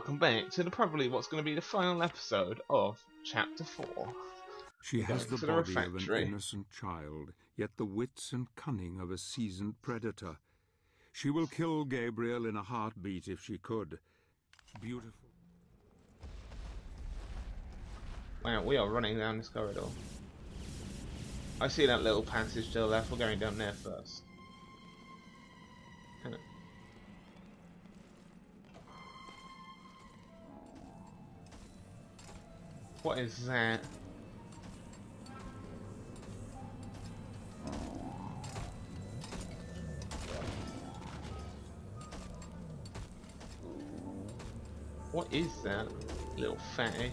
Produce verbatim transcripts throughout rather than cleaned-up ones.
welcome back to the, probably what's going to be the final episode of Chapter four. She has the body of an innocent child, yet the wits and cunning of a seasoned predator. She will kill Gabriel in a heartbeat if she could. Beautiful. Wow, we are running down this corridor. I see that little passage to the left. We're going down there first. Hang on. What is that? What is that, little fatty?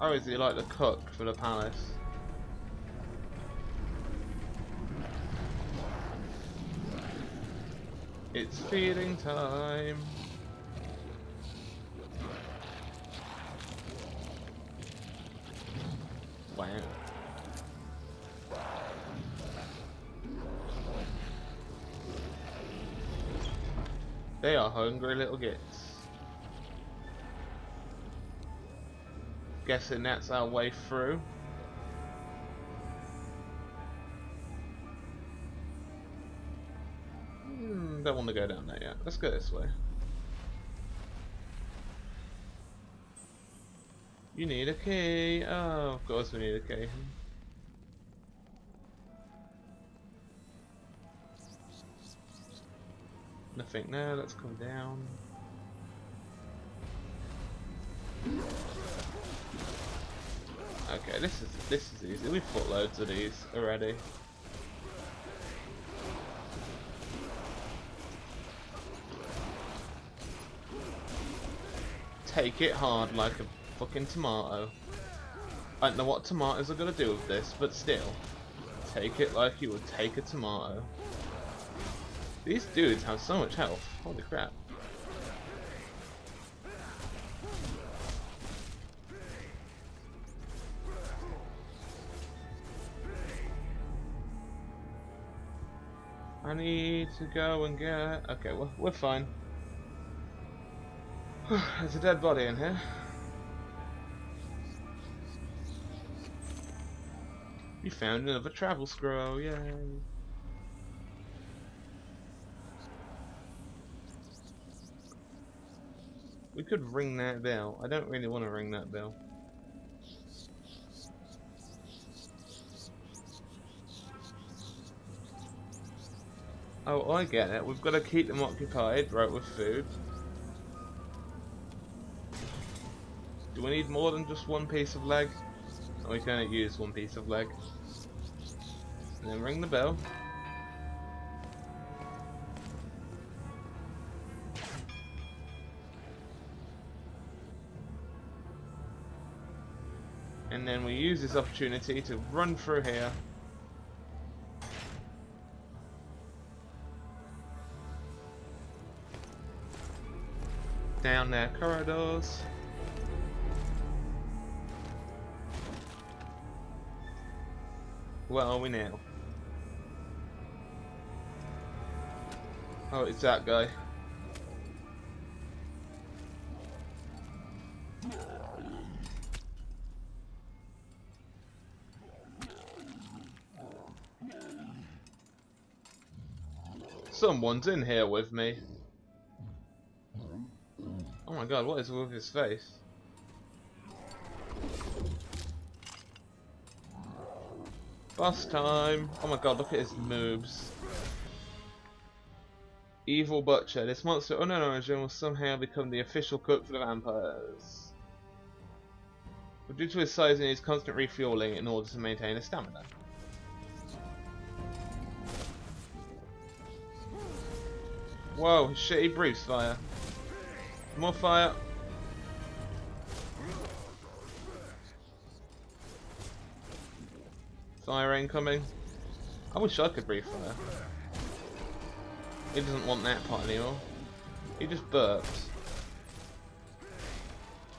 Oh, is he like the cook for the palace? It's feeding time. Wow. They are hungry little gits. Guessing that's our way through. Mm, don't want to go down there yet. Let's go this way. You need a key. Oh, of course we need a key. Nothing there, let's come down. Okay, this is this is easy. We've fought loads of these already. Take it hard like a fucking tomato. I don't know what tomatoes are gonna do with this, but still. Take it like you would take a tomato. These dudes have so much health. Holy crap. I need to go and get... Okay, well, we're fine. There's a dead body in here. You found another travel scroll, yay. We could ring that bell. I don't really want to ring that bell. Oh, I get it. We've got to keep them occupied, right, with food. Do we need more than just one piece of leg? And we can only use one piece of leg. And then ring the bell. And then we use this opportunity to run through here. Down their corridors. Where are we now? Oh, it's that guy. Someone's in here with me. Oh my god, what is with his face? Boss time! Oh my god, look at his moves. Evil Butcher. This monster unknown origin will somehow become the official cook for the vampires. But due to his size, he needs constant refueling in order to maintain his stamina. Whoa, shitty breathes fire. More fire. Fire incoming. I wish I could breathe fire. He doesn't want that part anymore. He just burps.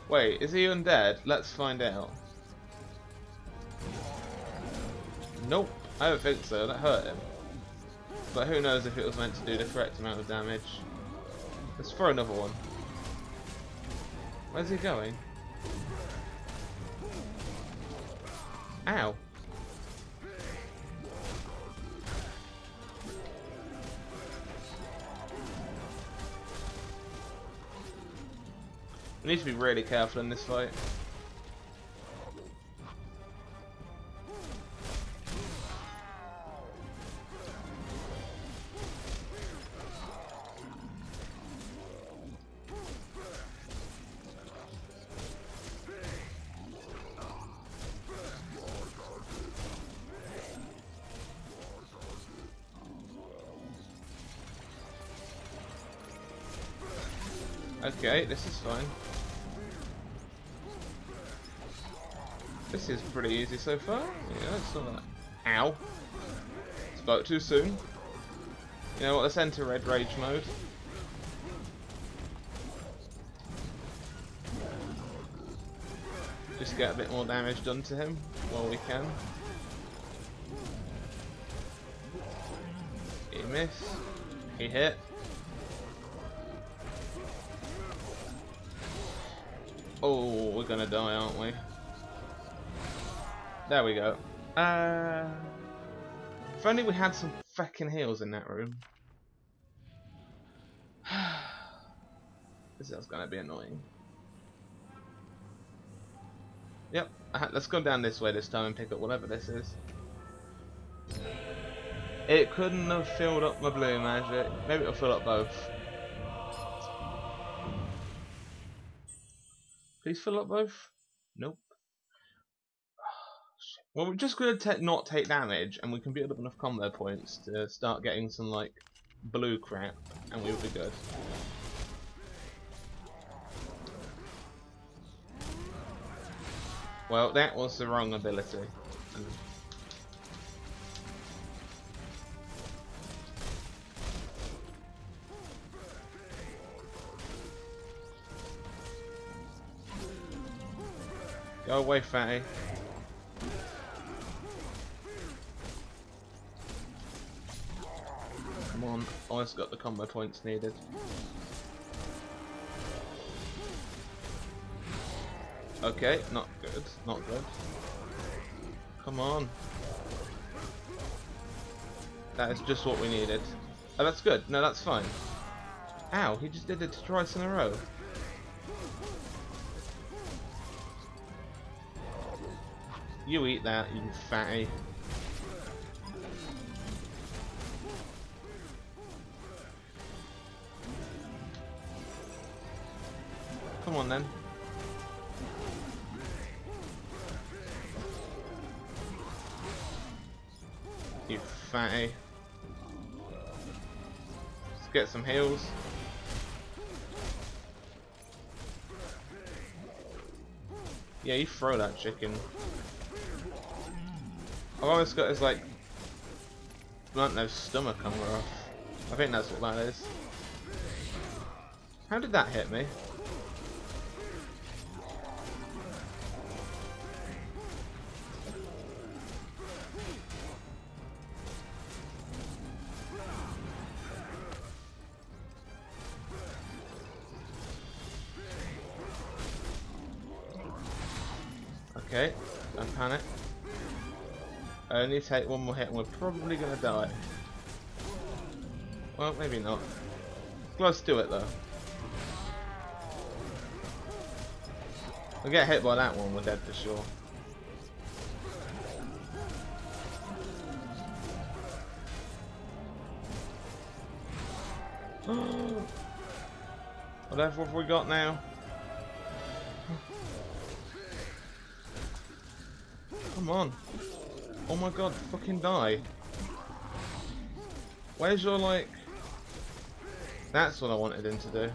Wait, is he undead? Let's find out. Nope, I don't think so. That hurt him. But who knows if it was meant to do the correct amount of damage. Let's throw another one. Where's he going? Ow. We need to be really careful in this fight. Okay, this is fine. This is pretty easy so far. Yeah, it's not that. Ow! Spoke too soon. You know what? Let's enter Red Rage mode. Just get a bit more damage done to him while we can. He missed. He hit. Oh, we're gonna die, aren't we? There we go. Uh, if only we had some fucking heals in that room. This is gonna be annoying. Yep, let's go down this way this time and pick up whatever this is. It couldn't have filled up my blue magic. Maybe it'll fill up both. Please fill up both? Nope. Well, we're just going to not take damage, and we can build up enough combo points to start getting some, like, blue crap, and we'll be good. Well, that was the wrong ability. Go away, fatty. Come on, always got the combo points needed. Okay, not good, not good. Come on. That is just what we needed. Oh, that's good. No, that's fine. Ow, he just did it twice in a row. You eat that, you fatty. Come on then. You fatty. Let's get some heals. Yeah, you throw that chicken. I've almost got his, like, blunt nose stomach armor off. I think that's what that is. How did that hit me? Okay, don't panic. Only take one more hit and we're probably gonna die. Well, maybe not. Let's do it though. We'll get hit by that one, we're dead for sure. Whatever have we got now? Come on. Oh my god, fucking die. Where's your, like... That's what I wanted him to do.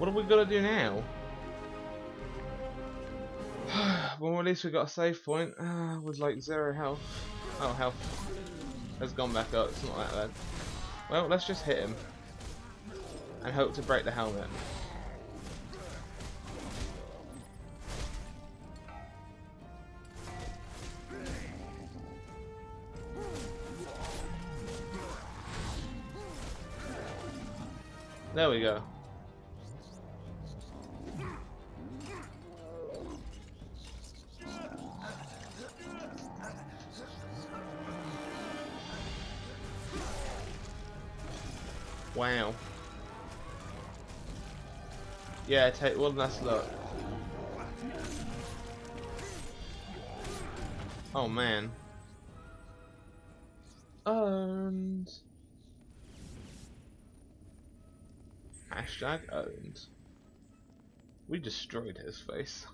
What have we got to do now? Well, at least we got a save point uh, with like zero health. Oh, health. has gone back up. It's not that bad. Well, let's just hit him and hope to break the helmet. There we go. Wow. Yeah, take one last look. Oh man. Owned. Hashtag owned. We destroyed his face.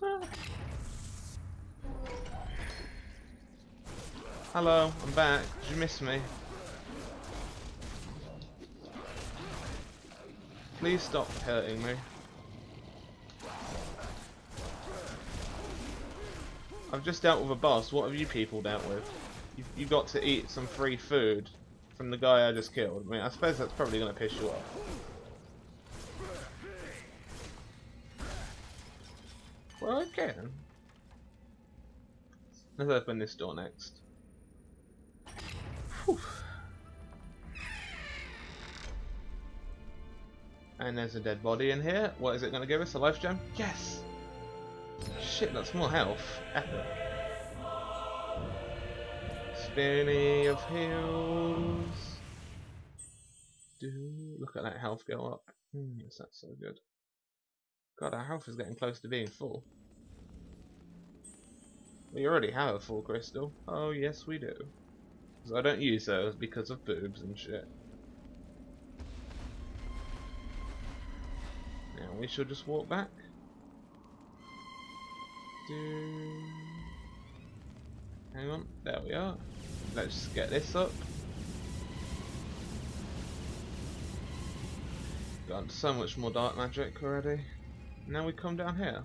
Hello, I'm back. Did you miss me? Please stop hurting me. I've just dealt with a boss. What have you people dealt with? You've, you've got to eat some free food from the guy I just killed. I mean, I suppose that's probably going to piss you off. Well, I can. Let's open this door next. Whew. And there's a dead body in here. What is it going to give us? A life gem? Yes! Shit, that's more health. Epic. Spinny of heals. Do look at that health go up. Hmm, yes, that's so good. God, our health is getting close to being full. We already have a full crystal. Oh yes, we do. Because I don't use those because of boobs and shit. We shall just walk back. Do... Hang on, there we are. Let's just get this up. Got so much more dark magic already. Now we come down here.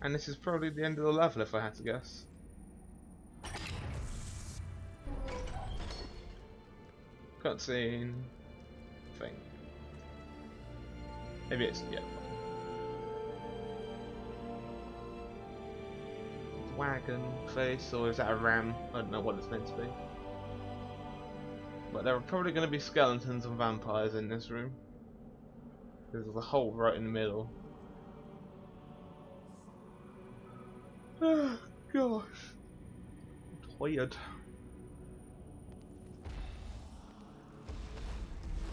And this is probably the end of the level if I had to guess. Cutscene thing. Maybe it's, yeah. Wagon face, or is that a ram? I don't know what it's meant to be. But there are probably going to be skeletons and vampires in this room. There's a hole right in the middle. Oh, gosh. I'm tired.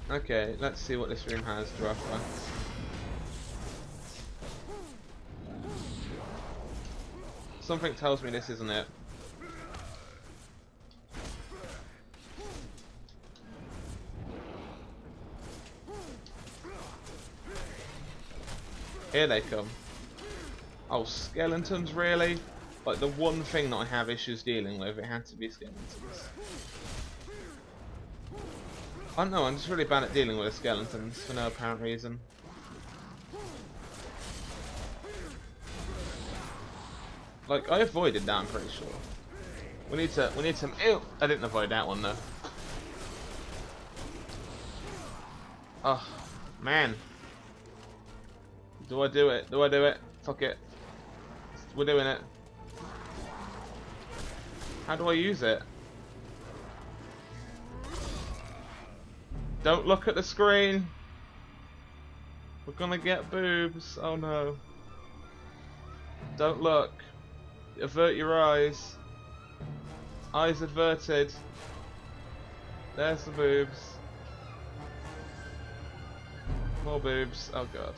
Okay, let's see what this room has to offer. Something tells me this isn't it. Here they come. Oh, skeletons, really? Like, the one thing that I have issues dealing with, it had to be skeletons. I don't know, I'm just really bad at dealing with skeletons for no apparent reason. Like, I avoided that, I'm pretty sure. We need to, we need some, ew! I didn't avoid that one though. Oh, man. Do I do it? Do I do it? Fuck it. We're doing it. How do I use it? Don't look at the screen. We're gonna get boobs. Oh no. Don't look. Avert your eyes. Eyes averted. There's the boobs. More boobs. Oh god.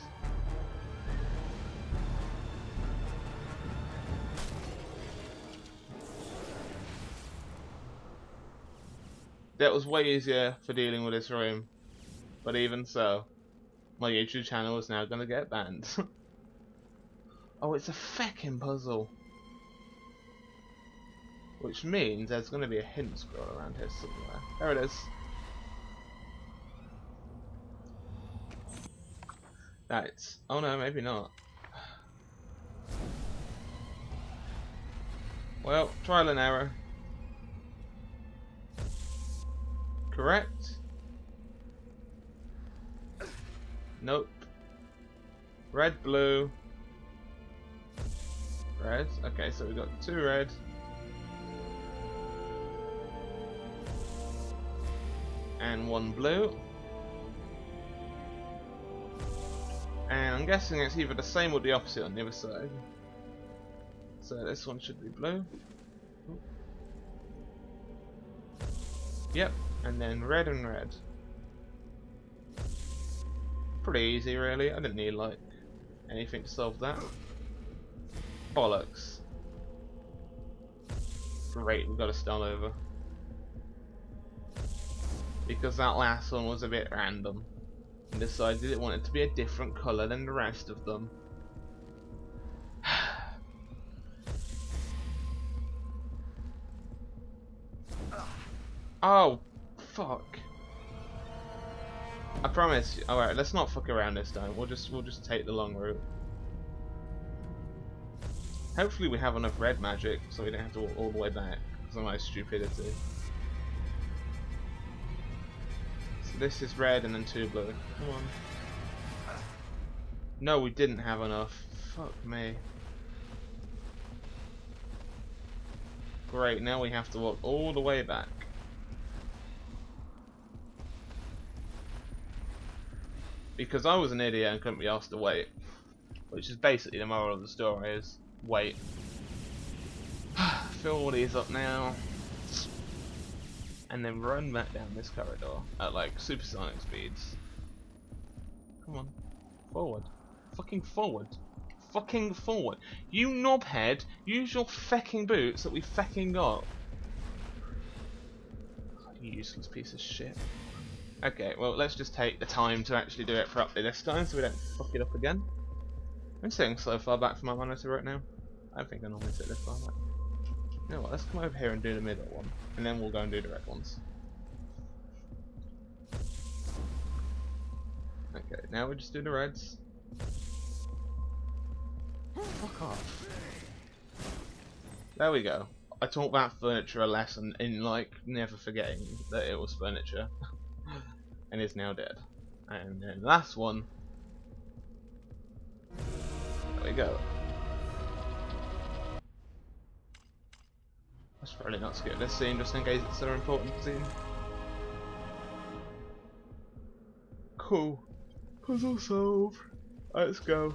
That was way easier for dealing with this room, but even so, my YouTube channel is now gonna get banned. Oh, it's a feckin' puzzle, which means there's gonna be a hint scroll around here somewhere. There it is. That's. Oh no, maybe not. Well, trial and error. correct? Nope. Red, blue, red. Okay, so we've got two red. And one blue. And I'm guessing it's either the same or the opposite on the other side. So this one should be blue. Yep, and then red and red. Pretty easy really, I didn't need like anything to solve that. Bollocks. Great, we've got to start over. Because that last one was a bit random. And decided it wanted to be a different colour than the rest of them. Oh, fuck. I promise. Alright, let's not fuck around this time. We'll just we'll just take the long route. Hopefully we have enough red magic so we don't have to walk all the way back because of my stupidity. So this is red and then two blue. Come on. No, we didn't have enough. Fuck me. Great, now we have to walk all the way back. Because I was an idiot and couldn't be asked to wait. Which is basically the moral of the story is, wait. Fill all these up now. And then run back down this corridor at like supersonic speeds. Come on. Forward. Fucking forward. Fucking forward. You knobhead, use your fecking boots that we fecking got. You useless piece of shit. Okay, well let's just take the time to actually do it properly this time so we don't fuck it up again. I'm sitting so far back from my monitor right now. I don't think I normally sit this far back. You know what, let's come over here and do the middle one. And then we'll go and do the red ones. Okay, now we just do the reds. Fuck off. There we go. I taught that furniture a lesson in like never forgetting that it was furniture. And is now dead. And then the last one. There we go. Let's probably not skip this scene just in case it's an important scene. Cool. Puzzle solved. Let's go.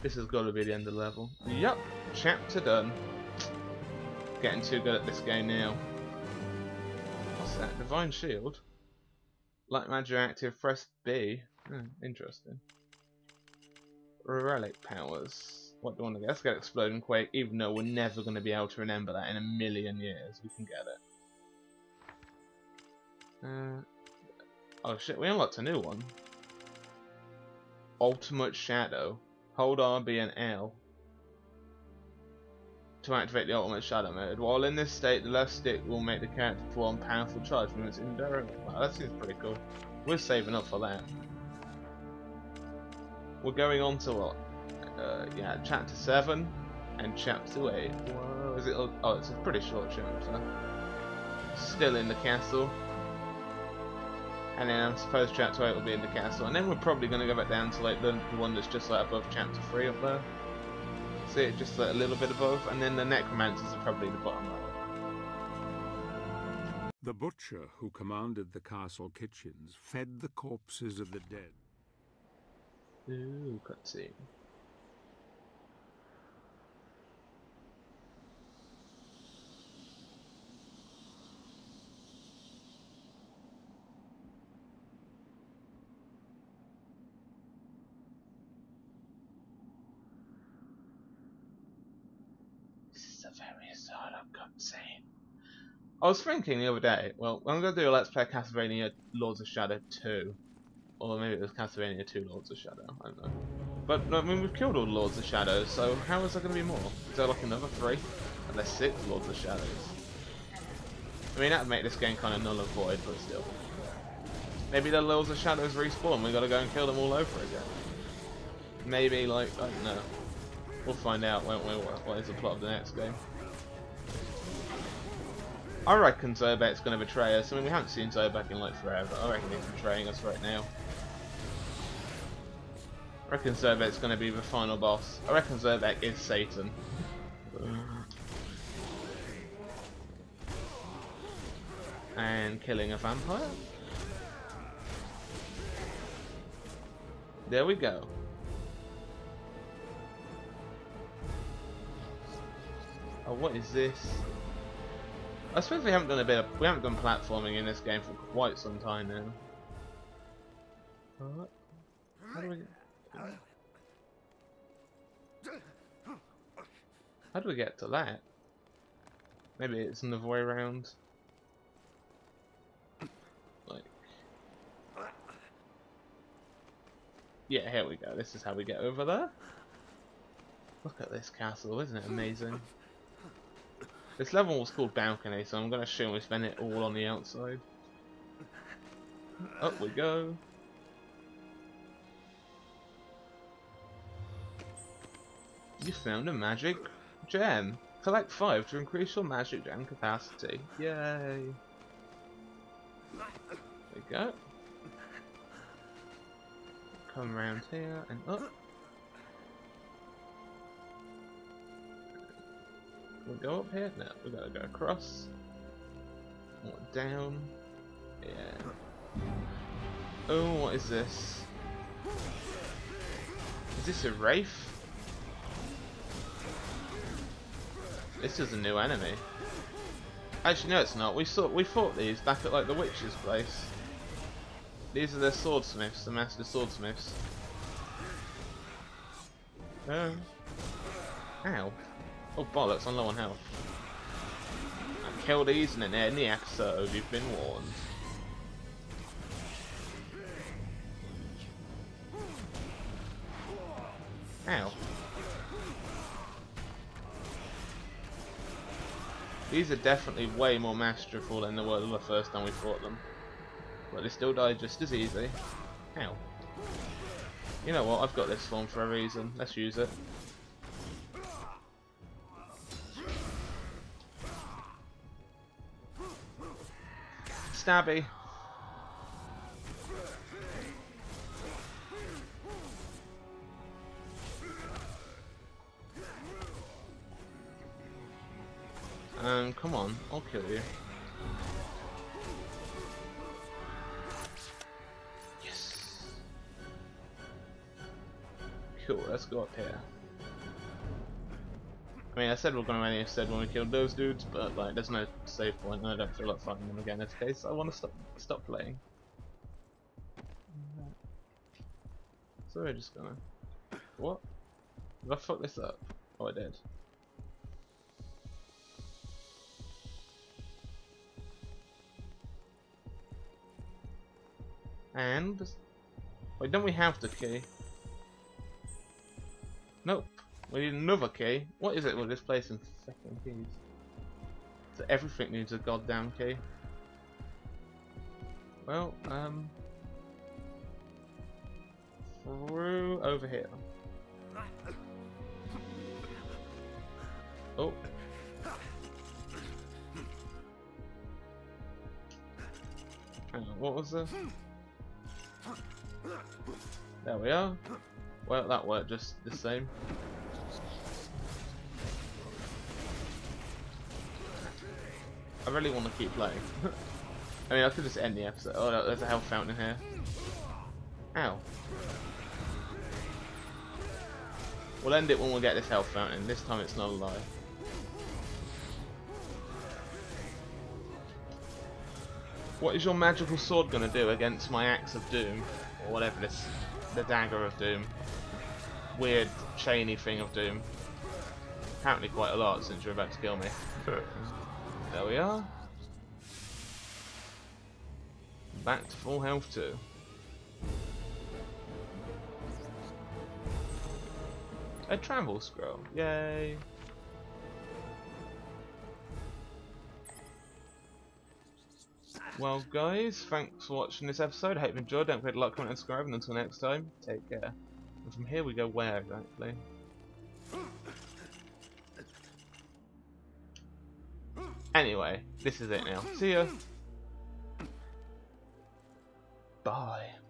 This has got to be the end of the level. Yup. Chapter done. Getting too good at this game now. What's that? Divine Shield? Light magic active, press B. Oh, interesting. Relic powers. What do I want to get? Let's get Exploding Quake, even though we're never going to be able to remember that in a million years. We can get it. Uh, oh shit, we unlocked a new one. Ultimate Shadow. Hold R, B and L to activate the Ultimate Shadow mode. While in this state, the left stick will make the character perform powerful charge movements indirectly. Wow, that seems pretty cool. We're saving up for that. We're going on to what? Uh, yeah, chapter seven and chapter eight. Whoa, is it? Oh, it's a pretty short chapter. Still in the castle. And then I suppose chapter eight will be in the castle. And then we're probably going to go back down to like the one that's just like above chapter three up there. See it just like a little bit above, and then the necromancers are probably the bottom level. The butcher who commanded the castle kitchens fed the corpses of the dead. Ooh, cutscene. I was thinking the other day, well, I'm going to do a Let's Play Castlevania Lords of Shadow two. Or maybe it was Castlevania two Lords of Shadow, I don't know. But, I mean, we've killed all Lords of Shadow, so how is there going to be more? Is there like another three? And there's six Lords of Shadows. I mean, that would make this game kind of null and void, but still. Maybe the Lords of Shadows respawn, we've got to go and kill them all over again. Maybe, like, I don't know. We'll find out, won't we, what is the plot of the next game. I reckon Zerbeck's going to betray us. I mean, we haven't seen Zerbeck in like forever. I reckon he's betraying us right now. I reckon Zerbeck's going to be the final boss. I reckon Zerbeck is Satan. And killing a vampire. There we go. Oh, what is this? I suppose we haven't done a bit of, we haven't done platforming in this game for quite some time now. What? How do we? How do we get to that? Maybe it's another way around. Like, yeah, here we go. This is how we get over there. Look at this castle, isn't it amazing? This level was called Balcony, so I'm going to assume we spend it all on the outside. Up we go. You found a magic gem. Collect five to increase your magic gem capacity. Yay. There we go. Come around here and up. We'll go up here? No, we gotta go across. Or down. Yeah. Oh, what is this? Is this a wraith? This is a new enemy. Actually, no, it's not. We saw we fought these back at like the witch's place. These are the swordsmiths, the master swordsmiths. Oh. Ow. Oh bollocks, I'm low on health. I kill these and then end the episode, you've been warned. Ow. These are definitely way more masterful than they were the first time we fought them. But they still die just as easy. Ow. You know what, I've got this form for a reason, let's use it. Stabby. Um, come on, I'll kill you. Yes. Cool, let's go up here. I mean, I said we we're going to only have said when we killed those dudes, but like, there's no save point, and I don't feel like fighting them again in this case. I want to stop stop playing. So we're just gonna. What? Did I fuck this up? Oh, I did. And wait, don't we have the key? Nope. We need another key. What is it with this place and second keys? So everything needs a goddamn key. Well, um... through over here. Oh. Hang on, what was this? There we are. Well, that worked just the same. I really want to keep playing. I mean, I could just end the episode. Oh, no, there's a health fountain here. Ow. We'll end it when we get this health fountain. This time it's not alive. What is your magical sword going to do against my axe of doom? Or whatever this... the dagger of doom. Weird, chainy thing of doom. Apparently quite a lot since you're about to kill me. There we are. Back to full health too. A travel scroll. Yay. Well guys, thanks for watching this episode. I hope you enjoyed. Don't forget to like, comment and subscribe, and until next time, take care. And from here we go where exactly? Anyway, this is it now. See ya. Bye.